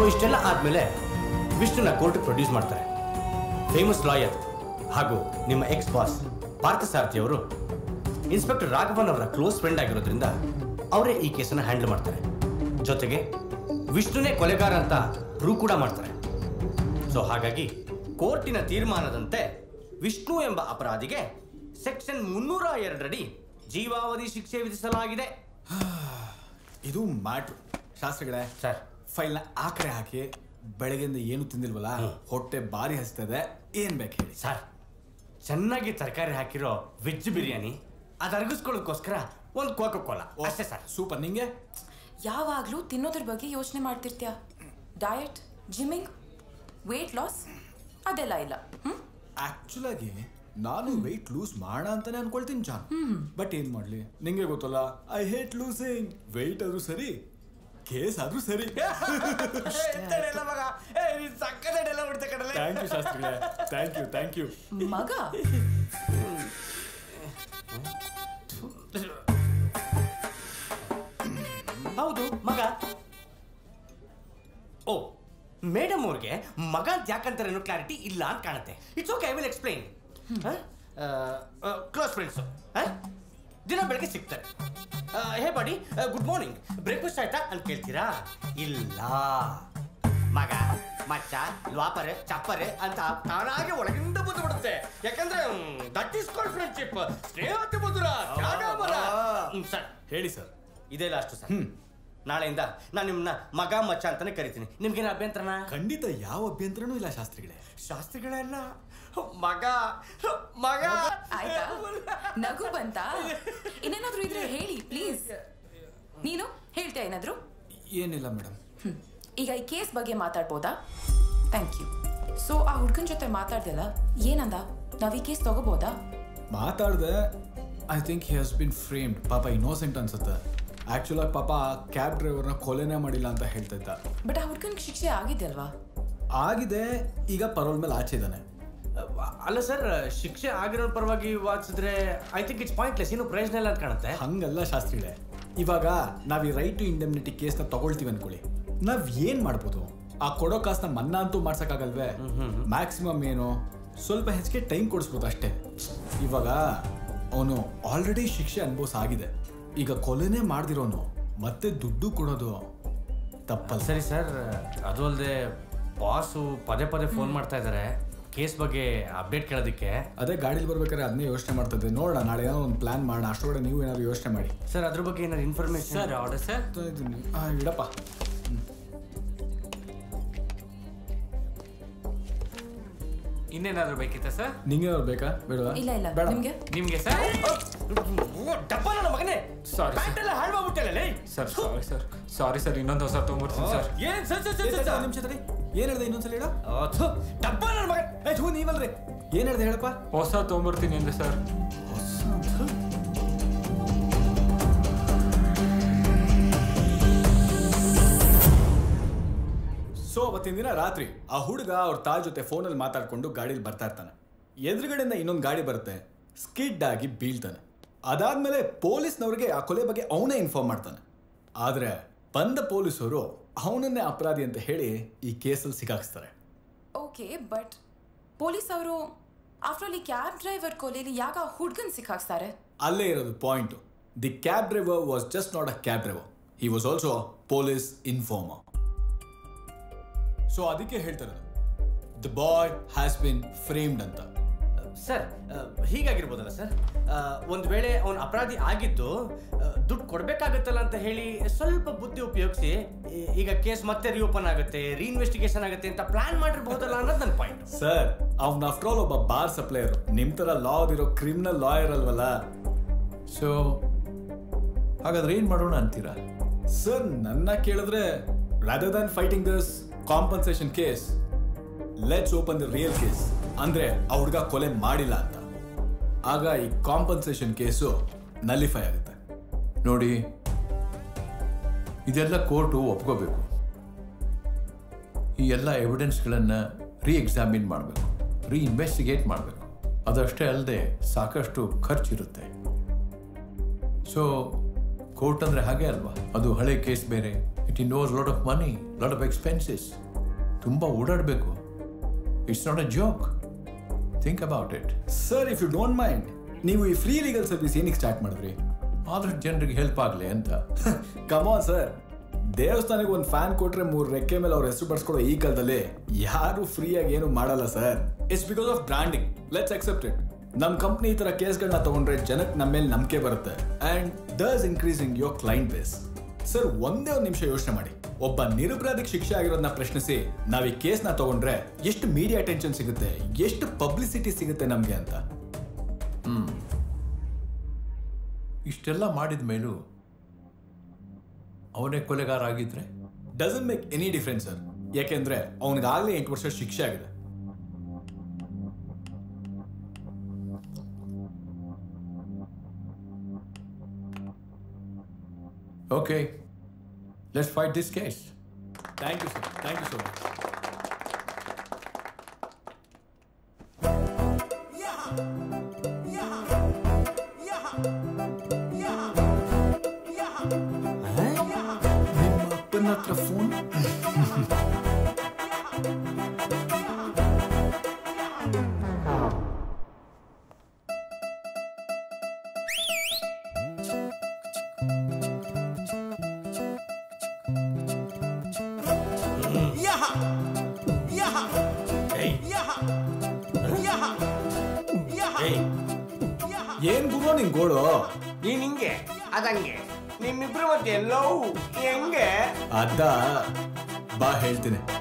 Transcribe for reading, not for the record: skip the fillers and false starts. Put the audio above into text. So इस्टेला आदमेले विष्णुना कोर्ट प्रोड्यूस मारतारे फेमस लॉयर हागू निम्म एक्स बॉस पार्थसारथि अवरु इन्स्पेक्टर राघवन अवरु क्लोज फ्रेंड ಆಗಿರೋದ್ರಿಂದ ಅವರೇ ಈ ಕೇಸನ್ನ ಹ್ಯಾಂಡಲ್ ಮಾಡ್ತಾರೆ ಜೊತೆಗೆ ವಿಷ್ಣುನೇ ಕೊಲೆಗಾರ ಅಂತ ಪ್ರೂವ್ ಕೂಡ ಮಾಡ್ತಾರೆ ಸೋ ಹಾಗಾಗಿ ಕೋರ್ಟಿನ ತೀರ್ಮಾನದಂತೆ ವಿಷ್ಣು ಎಂಬ ಅಪರಾಧಿಗೆ ಸೆಕ್ಷನ್ 302 ಅಡಿ ಜೀವಾವಧಿ ಶಿಕ್ಷೆ ವಿಧಿಸಲಾಗಿದೆ ಇದು ಮ್ಯಾಟರ್ ಶಾಸ್ತ್ರಗಳೇ ಸರ್ ಫೈಲ್ ಆಕರೆ ಹಾಕಿ ಬೆಳಗಿಂದ ಏನು ತಿಂದಿಲ್ವಲ್ಲ ಹೊಟ್ಟೆ ಬಾರಿ ಹಸಿತಿದೆ ಏನು ಬೇಕು ಹೇಳಿ ಸರ್ ಚೆನ್ನಾಗಿ ತರಕಾರಿ ಹಾಕಿರೋ ವೆಜ್ ಬಿರಿಯಾನಿ ಅದು ಅರ್ಗಿಸ್ಕೊಳ್ಳೋಕ್ಕೋಸ್ಕರ ಒಂದು ಕೋಕೋ ಕೋಲಾ ಅಷ್ಟೇ ಸರ್ ಸೂಪರ್ ನಿಮಗೆ ಯಾವಾಗಲೂ ತಿನ್ನೋದ್ರ ಬಗ್ಗೆ ಯೋಚನೆ ಮಾಡ್ತಿರ್ತೀಯಾ ಡಯಟ್ ಜಿಮ್ಮಿಂಗ್ weight loss ಅದೆಲ್ಲ ಇಲ್ಲ ಆಕ್ಚುಲಿ ಆಗಿ ನಾನು weight lose ಮಾಡೋಣ ಅಂತಾನೆ ಅನ್ಕೊಳ್ತೀನಿ ಜಾನ್ ಬಟ್ ಏನು ಮಾಡಲಿ ನಿಮಗೆ ಗೊತ್ತಲ್ಲ I hate losing weight ಆದ್ರೂ ಸರಿ ಕೇಸ್ ಆದ್ರೂ ಸರಿ ಎತ್ತಡೆಲ್ಲ ಮಗ ಏ ನೀ ಸಕ್ಕದಡೆಲ್ಲ ಬಿಡ್ತ ಕಡಲೆ ಥ್ಯಾಂಕ್ ಯು ಶಾಸ್ತ್ರಿಗಳೇ ಥ್ಯಾಂಕ್ ಯು ಮಗ ಹೌದು ಮಗ ಓ ಮೇಡಮ್ ಅವರಿಗೆ ಮಗ ಅಂತ ಯಾಕಂತಾರೇನು ಕ್ಲಾರಿಟಿ ಇಲ್ಲ ಅಂತ ಕಾಣುತ್ತೆ it's okay I will explain close friends ದಿನ ಬೆಳಗ್ಗೆ ಸಿಗ್ತಾರೆ hey buddy good morning breakfast ಆಯ್ತಾ ಅಂತ ಕೇಳ್ತೀರಾ ಇಲ್ಲ ಮಗ ಮಚ್ಚ ಲಾಪರೆ ಚಪ್ಪರೆ ಅಂತ ತಾನಾಗೆ ಒಳಗಿಂದ ಬಂದು ಬಿಡುತ್ತೆ ಯಾಕಂದ್ರೆ ದಟ್ ಈಸ್ ಕಾಲ್ಡ್ ಫ್ರೆಂಡ್ಶಿಪ್ ಸ್ನೇಹತೆ ಮಧುರ ತ್ಯಾಗಮರ ಸರ್ ಹೇಳಿ ಸರ್ ಇದೇ ಲಾಸ್ಟ್ ಸರ್ ನಾಳೆಯಿಂದ ನಾನು ನಿಮ್ಮನ್ನ ಮಗ ಮಚ್ಚ ಅಂತಾನೆ ಕರಿತೀನಿ ನಿಮ್ಗೇನು ಅಭ್ಯಂತರನಾ ಖಂಡಿತ ಯಾವ ಅಭ್ಯಂತರನೂ ಇಲ್ಲ ಶಾಸ್ತ್ರಿಗಳೇ ಶಾಸ್ತ್ರಿಗಳೆಲ್ಲ ಮಗ ಮಗ ಆಯ್ತಾ ನಗು ಬಂತ ಇನ್ನೇನಾದ್ರೂ ಇದ್ರೆ ಹೇಳಿ ಪ್ಲೀಸ್ ನೀನು ಹೇಳ್ತಾ ಏನಾದ್ರು ಏನಿಲ್ಲ ಮೇಡಮ್ ಈಗ ಈ ಕೇಸ್ ಬಗ್ಗೆ ಮಾತಾಡ್ಬೋದಾ ಥ್ಯಾಂಕ್ ಯು ಸೊ ಆ ಹುಡುಗನ ಜೊತೆ ಮಾತಾಡ್ದಲ್ಲ ಏನಂದ ನಾವು ಈ ಕೇಸ್ ತಗೋಬೋದಾ ಮಾತಾಡ್ದೆ I think he has been framed ಪಾಪ ಇನ್ನೋಸೆಂಟ್ ಅನ್ಸುತ್ತೆ ಆಕ್ಚುಲಿ ಪಾಪ ಕ್ಯಾಬ್ ಡ್ರೈವರ್ನ ಕೊಲೆನೇ ಮಾಡಿಲ್ಲ ಅಂತ ಹೇಳ್ತಾ ಇದ್ದ ಬಟ್ ಆ ಹುಡುಗನಿಗೆ ಶಿಕ್ಷೆ ಆಗಿದೆ ಅಲ್ವಾ ಆಗಿದೆ ಈಗ ಪರೋಲ್ ಮೇಲೆ ಆಚೆ ಇದ್ದಾನೆ ಅಲ್ಲ ಸರ್ ಶಿಕ್ಷೆ ಆಗಿರೋ ಪರವಾಗಿ ವಾಚಿಸಿದ್ರೆ ಐ ಥಿಂಕ್ ಇಟ್ಸ್ ಪಾಯಿಂಟ್ಲೆಸ್ ಏನು ಪ್ರಯೋಜನ ಇಲ್ಲ ಅಂತ ಕಾಣುತ್ತೆ ಹಂಗಲ್ಲ ಶಾಸ್ತ್ರಿಗಳೇ ಇವಾಗ ನಾವು ಈ ರೈಟ್ ಟು ಇಂಡೆಮ್ನಿಟಿ ಕೇಸ್ನ ತಗೊಳ್ತೀವಿ ಅಂದ್ಕೊಳ್ಳಿ ನಾವ್ ಏನ್ ಮಾಡ್ಬೋದು ಆ ಕೊಡೋ ಕಾಸನ್ನ ಮನ್ನಾ ಅಂತೂ ಮಾಡ್ಸಕ್ಕಾಗಲ್ವೇ ಮ್ಯಾಕ್ಸಿಮಮ್ ಏನು ಸ್ವಲ್ಪ ಹೆಚ್ಚಿಗೆ ಟೈಮ್ ಕೊಡಿಸ್ಬೋದು ಅಷ್ಟೇ ಇವಾಗ ಅವನು ಆಲ್ರೆಡಿ ಶಿಕ್ಷೆ ಅನುಭವಿಸಾಗಿದೆ ಈಗ ಕೊಲೆನೇ ಮಾಡ್ದಿರೋನು ಮತ್ತೆ ದುಡ್ಡು ಕೊಡೋದು ತಪ್ಪಲ್ಲ ಸರಿ ಸರ್ ಅದು ಅಲ್ಲದೆ ಬಾಸು ಪದೇ ಪದೇ ಫೋನ್ ಮಾಡ್ತಾ ಇದ್ದಾರೆ ಕೇಸ್ ಬಗ್ಗೆ ಅಪ್ಡೇಟ್ ಕೇಳೋದಕ್ಕೆ ಅದೇ ಗಾಡಿಲಿ ಬರ್ಬೇಕಾದ್ರೆ ಅದನ್ನೇ ಯೋಚನೆ ಮಾಡ್ತಾ ಇದ್ದೆ ನೋಡೋಣ ನಾಳೆ ಏನೋ ಒಂದು ಪ್ಲಾನ್ ಮಾಡೋಣ ಅಷ್ಟೊಳಗೆ ನೀವು ಏನಾದ್ರು ಯೋಚನೆ ಮಾಡಿ ಸರ್ ಅದ್ರ ಬಗ್ಗೆ ಏನಾದ್ರು ಇನ್ಫಾರ್ಮೇಶನ್ ಸರ್ ಆರ್ಡರ್ ಸರ್ ಇಡಪ್ಪ ಇನ್ನೇನಾದರೂ ಬೇಕಿತ್ತಾ ಸರ್ ನಿಂಗೇನಾದ್ರು ಬೇಕಾ ಬೇಡವಾ ಇಲ್ಲ ಇಲ್ಲ ನಿಮಗೆ ಸರ್ ಡಬ್ಬನ ಮಗನೇ ಸಾರಿ ಬ್ಯಾಟಲ್ಲ ಹಾಳು ಮಾಡ್ಬಿಟ್ಟಲ್ಲ ಲೇ ಸರ್ ಸಾರಿ ಸರ್ ಇನ್ನೊಂದು ಹೊಸ ತೊಂಬರ್ತೀನಿ ಸರ್ ಏನು ಸರ್ ನಿಮ್ಮ ಜೊತೆ ಏನು ಹೇಳ್ದೆ ಇನ್ನೊಂದು ಸಲ ಹೇಳು ಡಬ್ಬನ ಮಗನೇ ಏ ಧೂ ನೀವಲ್ರಿ ಏನು ಹೇಳ್ದೆ ಹೇಳಪ್ಪ ಹೊಸ ತೊಂಬರ್ತೀನಿ ಅಂದೆ ಸರ್ ಸೊ ಅವತ್ತಿನ ದಿನ ರಾತ್ರಿ ಆ ಹುಡುಗ ಅವ್ರ ತಾಯಿ ಜೊತೆ ಫೋನಲ್ಲಿ ಮಾತಾಡಿಕೊಂಡು ಗಾಡೀಲಿ ಬರ್ತಾ ಇರ್ತಾನೆ ಎದುರುಗಡೆಯಿಂದ ಇನ್ನೊಂದು ಗಾಡಿ ಬರುತ್ತೆ ಸ್ಕಿಡ್ ಆಗಿ ಬೀಳ್ತಾನೆ ಅದಾದಮೇಲೆ ಪೊಲೀಸ್ನವ್ರಿಗೆ ಆ ಕೊಲೆ ಬಗ್ಗೆ ಅವನೇ ಇನ್ಫಾರ್ಮ್ ಮಾಡ್ತಾನೆ ಆದರೆ ಬಂದ ಪೊಲೀಸರು ಅವನನ್ನೇ ಅಪರಾಧಿ ಅಂತ ಹೇಳಿ ಈ ಕೇಸಲ್ಲಿ ಸಿಕ್ಕಾಕ್ಸ್ತಾರೆ ಓಕೆ ಬಟ್ ಪೊಲೀಸ್ ಅವರು ಆಫ್ಟರ್ ಆಲ್ ಈ ಕ್ಯಾಬ್ ಡ್ರೈವರ್ ಕೊಲೆಯಲ್ಲಿ ಯಾಕ ಆ ಹುಡುಗನ ಸಿಕ್ಕಾಕ್ಸ್ತಾರೆ ಅಲ್ಲೇ ಇರೋದು point the cab driver was just not a cab driver he was also police informer so ಅದಕ್ಕೆ ಹೇಳ್ತಾರದು the boy has been framed ಅಂತ ಸರ್ ಹೀಗಾಗಿರ್ಬೋದಲ್ಲ ಸರ್ ಒಂದು ವೇಳೆ ಅವನು ಅಪರಾಧಿ ಆಗಿದ್ದು ದುಡ್ಡು ಕೊಡಬೇಕಾಗತ್ತಲ್ಲ ಅಂತ ಹೇಳಿ ಸ್ವಲ್ಪ ಬುದ್ಧಿ ಉಪಯೋಗಿಸಿ ಈಗ ಕೇಸ್ ಮತ್ತೆ ರಿಓಪನ್ ಆಗುತ್ತೆ ರೀಇನ್ವೆಸ್ಟಿಗೇಷನ್ ಆಗುತ್ತೆ ಅಂತ ಪ್ಲಾನ್ ಮಾಡಿರ್ಬೋದಲ್ಲ ಅನ್ನೋದು ನನ್ನ ಪಾಯಿಂಟ್ ಸರ್ ಅವ್ನ ಆಫ್ಟರ್ ಆಲ್ ಒಬ್ಬ ಬಾರ್ ಸಪ್ಲೈಯರು ನಿಮ್ಮ ಥರ ಲಾ ಇರೋ ಕ್ರಿಮಿನಲ್ ಲಾಯರ್ ಅಲ್ವಲ್ಲ ಸೊ ಹಾಗಾದ್ರೆ ಏನು ಮಾಡೋಣ ಅಂತೀರಾ ಸರ್ ನನ್ನ ಕೇಳಿದ್ರೆ rather than fighting this compensation case let's open the real case ಅಂದ್ರೆ ಆ ಹುಡುಗ ಕೊಲೆ ಮಾಡಿಲ್ಲ ಅಂತ ಆಗ ಈ ಕಾಂಪನ್ಸೇಷನ್ ಕೇಸು ನಲಿಫೈ ಆಗುತ್ತೆ ನೋಡಿ ಇದೆಲ್ಲ ಕೋರ್ಟು ಒಪ್ಕೋಬೇಕು ಈ ಎಲ್ಲ ಎವಿಡೆನ್ಸ್ಗಳನ್ನು ರೀಎಕ್ಸಾಮಿನ್ ಮಾಡಬೇಕು ರೀಇನ್ವೆಸ್ಟಿಗೇಟ್ ಮಾಡಬೇಕು ಅದಷ್ಟೇ ಅಲ್ಲದೆ ಸಾಕಷ್ಟು ಖರ್ಚಿರುತ್ತೆ ಸೊ ಕೋರ್ಟ್ ಅಂದರೆ ಹಾಗೆ ಅಲ್ವಾ ಅದು ಹಳೆ ಕೇಸ್ ಬೇರೆ It involves a lot of money, a lot of expenses. Tumba odaadbeku. It's not a joke. Think about it. Sir, if you don't mind, you a free legal service yenik start madre. Other general help agle anta. Come on, sir. ದೇವಸ್ಥಾನಕ್ಕೆ ಒಂದು fan ಕೊಟ್ರೆ ಮೂರು ರೆಕ್ಕೆ ಮೇಲೆ ಅವರ ಹೆಸರು ಬರ್ಸ್ಕೊಳ್ಳೋ ಈ ಕಾಲದಲ್ಲಿ ಯಾರು ಫ್ರೀಯಾಗಿ ಏನು ಮಾಡಲ್ಲ sir. It's because of branding. Let's accept it. ನಮ್ಮ ಕಂಪ್ನಿ ಈ ಥರ ಕೇಸ್ಗಳನ್ನ ತಗೊಂಡ್ರೆ ಜನಕ್ಕೆ ನಮ್ಮ ಮೇಲೆ ನಂಬಿಕೆ ಬರುತ್ತೆ and thus increasing your client base. Sir, ಒಂದೇ ಒಂದು ನಿಮಿಷ ಯೋಚನೆ ಮಾಡಿ. ಒಬ್ಬ ನಿರಪರಾಧಿಗೆ ಶಿಕ್ಷೆ ಆಗಿರೋದನ್ನ ಪ್ರಶ್ನಿಸಿ ನಾವು ಈ ಕೇಸ್ನ ತಗೊಂಡ್ರೆ ಎಷ್ಟು ಮೀಡಿಯಾ ಅಟೆನ್ಷನ್ ಸಿಗುತ್ತೆ, ಎಷ್ಟು ಪಬ್ಲಿಸಿಟಿ ಸಿಗುತ್ತೆ ನಮಗೆ ಅಂತ. ಇಷ್ಟೆಲ್ಲ ಮಾಡಿದ ಮೇಲೂ ಅವನೇ ಕೊಲೆಗಾರ ಆಗಿದ್ರೆ doesn't make any difference sir. ಯಾಕೆಂದ್ರೆ ಅವನಿಗಾಗಲೇ 8 ವರ್ಷ ಶಿಕ್ಷೆ ಆಗಿದೆ. Okay, let's fight this case. Thank you sir, thank you so much. ಏನ್ ಗುರು ನಿನ್ ಗೋಳು, ನೀನ್ ಹಿಂಗೆ ಅದಂಗೆ ನಿಮ್ಮಿಬ್ರು ಮತ್ತೆ ಎಲ್ಲವೂ ಹೆಂಗೆ ಅದ? ಬಾ ಹೇಳ್ತೀನಿ.